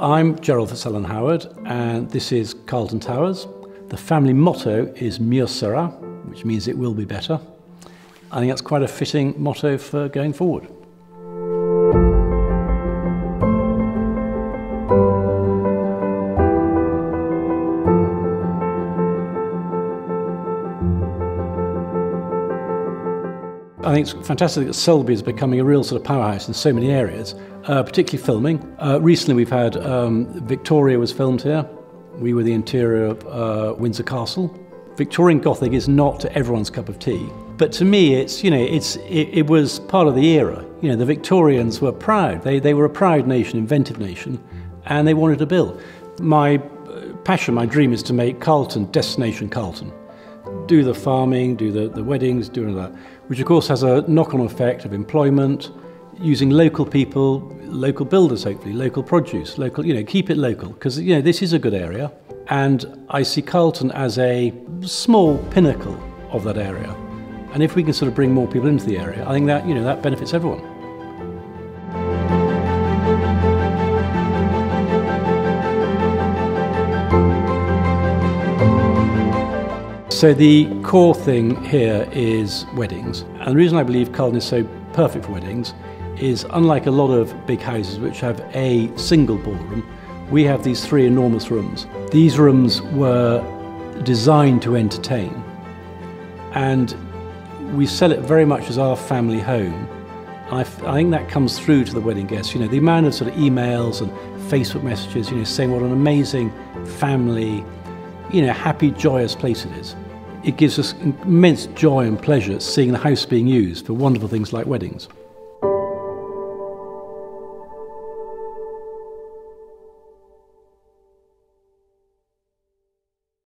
I'm Gerald Fitzellan Howard, and this is Carlton Towers. The family motto is Mir Sera, which means it will be better. I think that's quite a fitting motto for going forward. I think it's fantastic that Selby is becoming a real sort of powerhouse in so many areas, particularly filming. Recently we've had Victoria was filmed here. We were the interior of Windsor Castle. Victorian Gothic is not everyone's cup of tea, but to me it's, you know, it was part of the era. You know, the Victorians were proud. They were a proud nation, inventive nation, and they wanted to build. My passion, my dream is to make Carlton Destination Carlton. Do the farming, do the weddings, do all that, which of course has a knock-on effect of employment, using local people, local builders hopefully, local produce, local, you know, keep it local, because, you know, this is a good area, and I see Carlton as a small pinnacle of that area, and if we can sort of bring more people into the area, I think that, you know, that benefits everyone. So the core thing here is weddings, and the reason I believe Carlton is so perfect for weddings is, unlike a lot of big houses which have a single ballroom, we have these three enormous rooms. These rooms were designed to entertain, and we sell it very much as our family home. I think that comes through to the wedding guests, you know, the amount of sort of emails and Facebook messages, you know, saying what an amazing family, you know, happy, joyous place it is. It gives us immense joy and pleasure seeing the house being used for wonderful things like weddings.